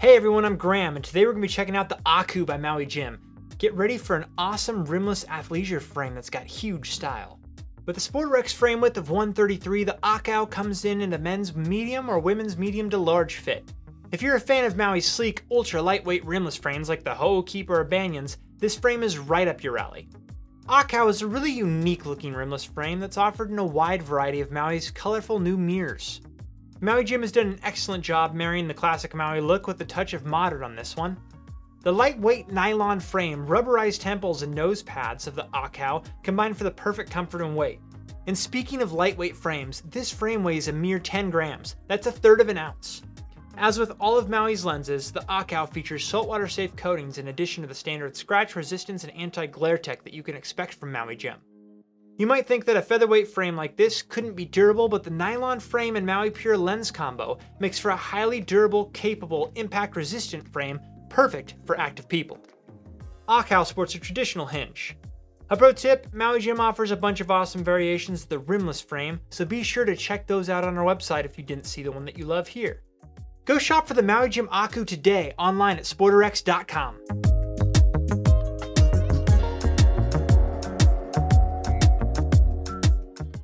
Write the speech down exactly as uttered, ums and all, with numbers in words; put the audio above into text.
Hey everyone, I'm Graham, and today we're gonna be checking out the Akau by Maui Jim. Get ready for an awesome rimless athleisure frame that's got huge style. With a SportRx frame width of one thirty-three, the Akau comes in in the men's medium or women's medium to large fit. If you're a fan of Maui's sleek, ultra lightweight rimless frames like the Ho'okeiki or Banyans, this frame is right up your alley. Akau is a really unique looking rimless frame that's offered in a wide variety of Maui's colorful new mirrors. Maui Jim has done an excellent job marrying the classic Maui look with a touch of modern on this one. The lightweight nylon frame, rubberized temples, and nose pads of the Akau combine for the perfect comfort and weight. And speaking of lightweight frames, this frame weighs a mere ten grams. That's a third of an ounce. As with all of Maui's lenses, the Akau features saltwater safe coatings in addition to the standard scratch resistance and anti-glare tech that you can expect from Maui Jim. You might think that a featherweight frame like this couldn't be durable, but the nylon frame and Maui Pure lens combo makes for a highly durable, capable, impact-resistant frame perfect for active people. Akau sports a traditional hinge. A pro tip, Maui Jim offers a bunch of awesome variations of the rimless frame, so be sure to check those out on our website if you didn't see the one that you love here. Go shop for the Maui Jim Akau today online at SportRx dot com.